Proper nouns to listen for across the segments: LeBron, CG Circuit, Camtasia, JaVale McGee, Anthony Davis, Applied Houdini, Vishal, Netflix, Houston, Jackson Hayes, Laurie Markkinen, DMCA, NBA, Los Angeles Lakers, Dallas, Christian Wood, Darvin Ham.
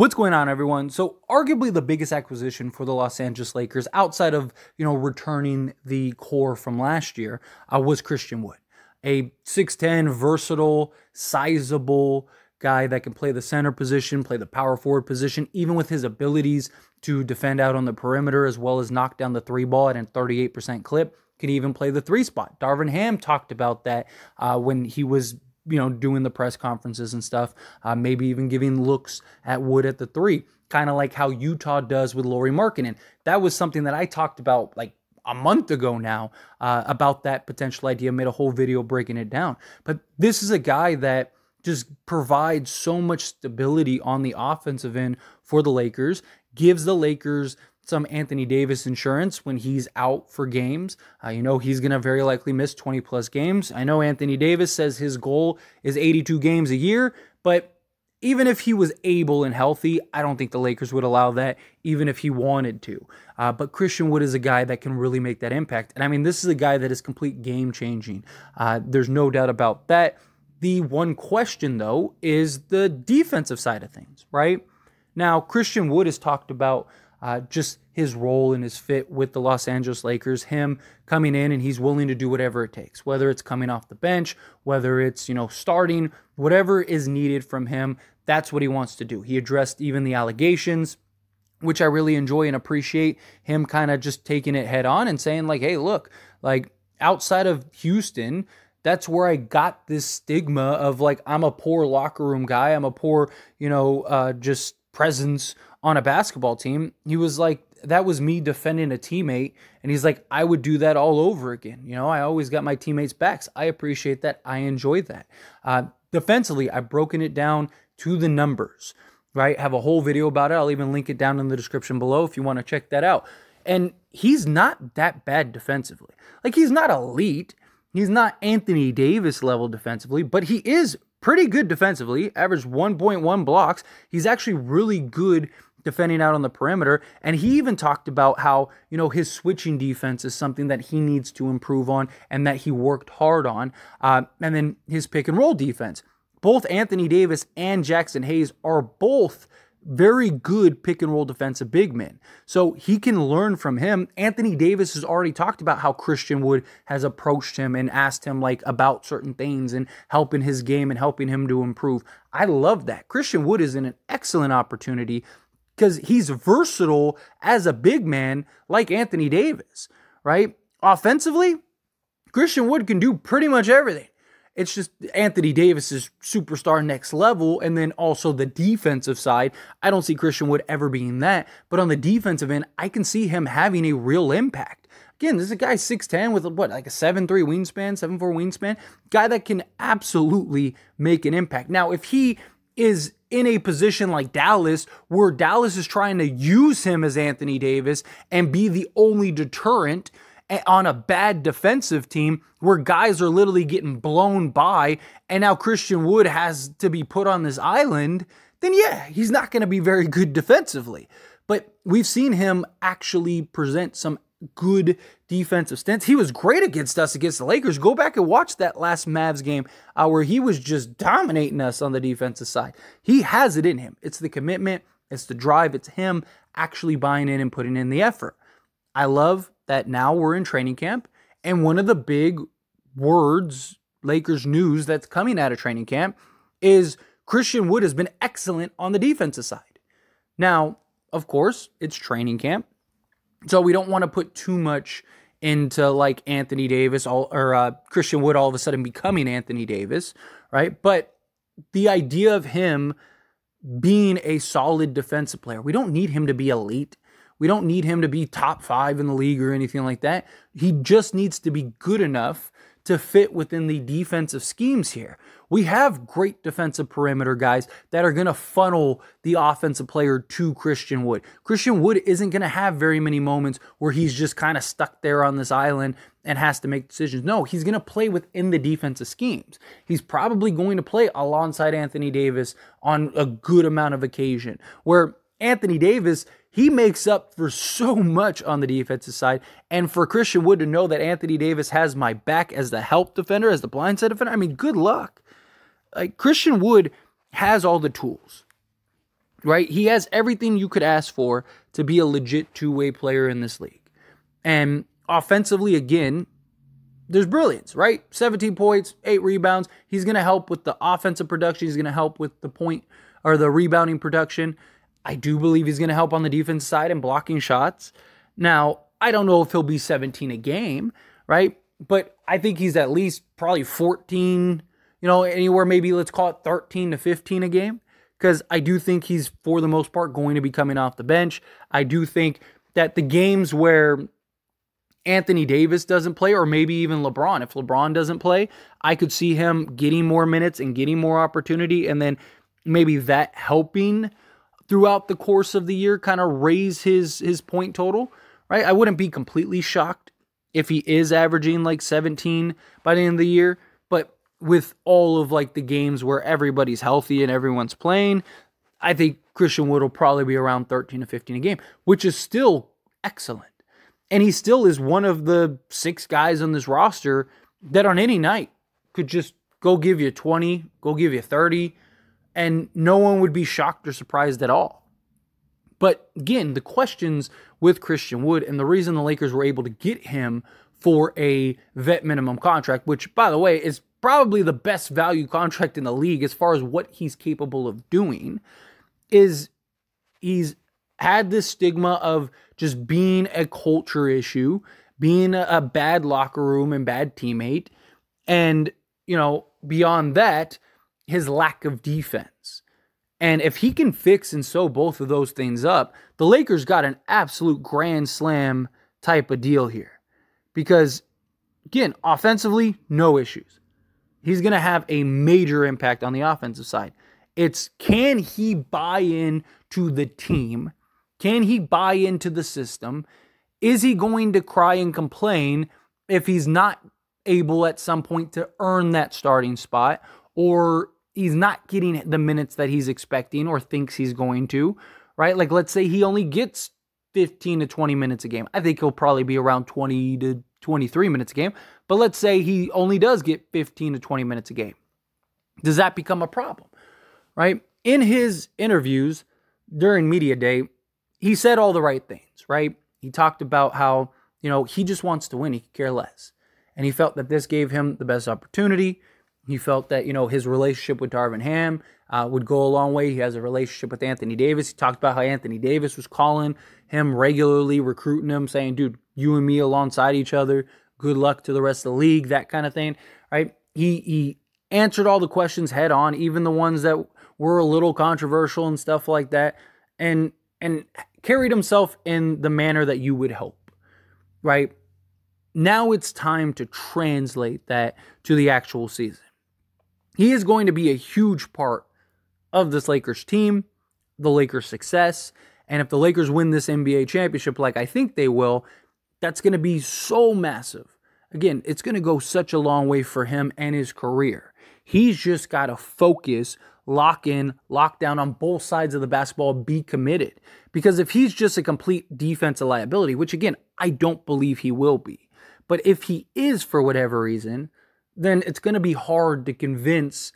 What's going on, everyone? So arguably the biggest acquisition for the Los Angeles Lakers outside of, returning the core from last year was Christian Wood, a 6'10", versatile, sizable guy that can play the center position, play the power forward position, even with his abilities to defend out on the perimeter as well as knock down the three ball at a 38% clip, can even play the three spot. Darvin Ham talked about that when he was doing the press conferences and stuff, maybe even giving looks at Wood at the three, kind of like how Utah does with Laurie Markkinen. That was something that I talked about like a month ago now about that potential idea, made a whole video breaking it down. But this is a guy that just provides so much stability on the offensive end for the Lakers, gives the Lakers some Anthony Davis insurance when he's out for games. He's going to very likely miss 20-plus games. I know Anthony Davis says his goal is 82 games a year, but even if he was able and healthy, I don't think the Lakers would allow that, even if he wanted to. But Christian Wood is a guy that can really make that impact. And, I mean, this is a guy that is complete game-changing. There's no doubt about that. The one question, though, is the defensive side of things, right? Now, Christian Wood has talked about just his role and his fit with the Los Angeles Lakers, him coming in and he's willing to do whatever it takes, whether it's coming off the bench, whether it's, starting, whatever is needed from him, that's what he wants to do. He addressed even the allegations, which I really enjoy and appreciate him kind of just taking it head on and saying like, hey, look, like outside of Houston, that's where I got this stigma of like, I'm a poor locker room guy. I'm a poor, just presence on a basketball team. He was like, that was me defending a teammate. And he's like, I would do that all over again. I always got my teammates' backs. I appreciate that. I enjoy that. Defensively, I've broken it down to the numbers, right? Have a whole video about it. I'll even link it down in the description below if you want to check that out. And he's not that bad defensively. Like, he's not elite. He's not Anthony Davis level defensively, but he is pretty good defensively, averaged 1.1 blocks. He's actually really good defending out on the perimeter. And he even talked about how, his switching defense is something that he needs to improve on and that he worked hard on. And then his pick and roll defense. Both Anthony Davis and Jackson Hayes are both very good pick and roll defensive big men. So he can learn from him. Anthony Davis has already talked about how Christian Wood has approached him and asked him like about certain things and helping his game and helping him to improve. I love that. Christian Wood is in an excellent opportunity because he's versatile as a big man like Anthony Davis, right? Offensively, Christian Wood can do pretty much everything. It's just Anthony Davis's superstar next level, and then also the defensive side. I don't see Christian Wood ever being that, but on the defensive end, I can see him having a real impact. Again, this is a guy 6'10" with like a 7'3" wingspan, 7'4" wingspan, guy that can absolutely make an impact. Now, if he is in a position like Dallas, where Dallas is trying to use him as Anthony Davis and be the only deterrent on a bad defensive team where guys are literally getting blown by, and now Christian Wood has to be put on this island, then yeah, he's not going to be very good defensively. But we've seen him actually present some good defensive stints. He was great against us against the Lakers. Go back and watch that last Mavs game where he was just dominating us on the defensive side. He has it in him. It's the commitment. It's the drive. It's him actually buying in and putting in the effort. I love that now we're in training camp, and one of the big words, Lakers news that's coming out of training camp is Christian Wood has been excellent on the defensive side. Now, of course, it's training camp, so we don't want to put too much into like Anthony Davis or Christian Wood all of a sudden becoming Anthony Davis, right? But the idea of him being a solid defensive player, we don't need him to be elite. We don't need him to be top 5 in the league or anything like that. He just needs to be good enough to fit within the defensive schemes here. We have great defensive perimeter guys that are going to funnel the offensive player to Christian Wood. Christian Wood isn't going to have very many moments where he's just kind of stuck there on this island and has to make decisions. No, he's going to play within the defensive schemes. He's probably going to play alongside Anthony Davis on a good amount of occasion, where Anthony Davis, he makes up for so much on the defensive side. And for Christian Wood to know that Anthony Davis has my back as the help defender, as the blindside defender, I mean, good luck. Like, Christian Wood has all the tools. right? He has everything you could ask for to be a legit two-way player in this league. And offensively, again, there's brilliance, right? 17 points, 8 rebounds. He's going to help with the offensive production. He's going to help with the point or the rebounding production. I do believe he's going to help on the defense side and blocking shots. Now, I don't know if he'll be 17 a game, right? But I think he's at least probably 14, you know, anywhere maybe let's call it 13 to 15 a game, because I do think he's, for the most part, going to be coming off the bench. I do think that the games where Anthony Davis doesn't play, or maybe even LeBron, if LeBron doesn't play, I could see him getting more minutes and getting more opportunity, and then maybe that helping throughout the course of the year kind of raise his point total, right? I wouldn't be completely shocked if he is averaging like 17 by the end of the year, but with all of like the games where everybody's healthy and everyone's playing, I think Christian Wood will probably be around 13 to 15 a game, which is still excellent. And he still is one of the 6 guys on this roster that on any night could just go give you 20, go give you 30, and no one would be shocked or surprised at all. But again, the questions with Christian Wood and the reason the Lakers were able to get him for a vet minimum contract, which, by the way, is probably the best value contract in the league as far as what he's capable of doing, is he's had this stigma of just being a culture issue, being a bad locker room and bad teammate. And, you know, beyond that, his lack of defense. And if he can fix and sew both of those things up, the Lakers got an absolute grand slam type of deal here. Because, again, offensively, no issues. He's going to have a major impact on the offensive side. It's, can he buy in to the team? Can he buy into the system? Is he going to cry and complain if he's not able at some point to earn that starting spot, or he's not getting the minutes that he's expecting or thinks he's going to, right? Like, let's say he only gets 15 to 20 minutes a game. I think he'll probably be around 20 to 23 minutes a game. But let's say he only does get 15 to 20 minutes a game. Does that become a problem, right? In his interviews during media day, he said all the right things, right? He talked about how, you know, he just wants to win. He could care less. And he felt that this gave him the best opportunity. He felt that, you know, his relationship with Darvin Ham would go a long way. He has a relationship with Anthony Davis. He talked about how Anthony Davis was calling him regularly, recruiting him, saying, dude, you and me alongside each other. Good luck to the rest of the league, that kind of thing, right? He answered all the questions head on, even the ones that were a little controversial and stuff like that. And carried himself in the manner that you would hope, right? Now it's time to translate that to the actual season. He is going to be a huge part of this Lakers team, the Lakers' success, and if the Lakers win this NBA championship like I think they will, that's going to be so massive. Again, it's going to go such a long way for him and his career. He's just got to focus, lock in, lock down on both sides of the basketball, be committed. Because if he's just a complete defensive liability, which again, I don't believe he will be, but if he is for whatever reason, then it's going to be hard to convince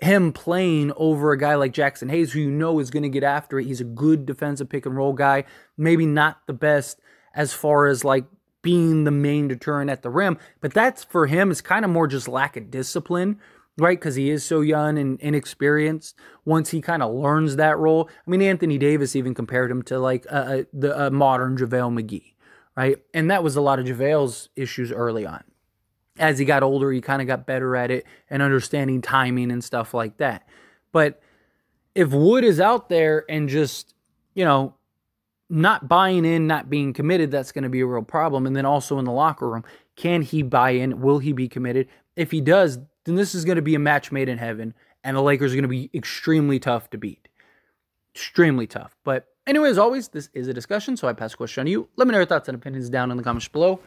him playing over a guy like Jackson Hayes, who you know is going to get after it. He's a good defensive pick and roll guy, maybe not the best as far as like being the main deterrent at the rim, but that's for him is kind of more just lack of discipline, right? Because he is so young and inexperienced. Once he kind of learns that role, I mean, Anthony Davis even compared him to like the modern JaVale McGee, right? And that was a lot of JaVale's issues early on. As he got older, he kind of got better at it and understanding timing and stuff like that. But if Wood is out there and just, you know, not buying in, not being committed, that's going to be a real problem. And then also in the locker room, can he buy in? Will he be committed? If he does, then this is going to be a match made in heaven, and the Lakers are going to be extremely tough to beat. Extremely tough. But anyway, as always, this is a discussion, so I pass a question to you. Let me know your thoughts and opinions down in the comments below.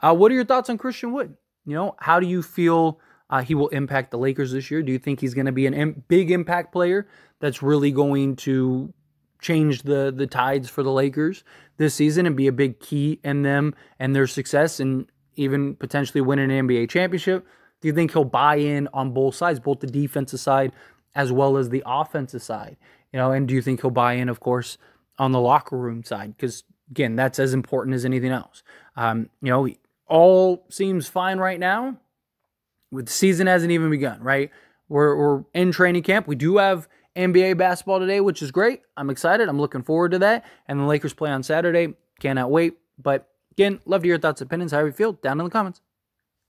What are your thoughts on Christian Wood? You know, how do you feel he will impact the Lakers this year? Do you think he's going to be a big impact player that's really going to change the tides for the Lakers this season and be a big key in them and their success and even potentially win an NBA championship? Do you think he'll buy in on both sides, both the defensive side as well as the offensive side? You know, and do you think he'll buy in, of course, on the locker room side? Because, again, that's as important as anything else. You know, all seems fine right now. The season hasn't even begun, right? We're in training camp. We do have NBA basketball today, which is great. I'm excited. I'm looking forward to that. And the Lakers play on Saturday. Cannot wait. But, again, love to hear your thoughts and opinions. How you feel? Down in the comments.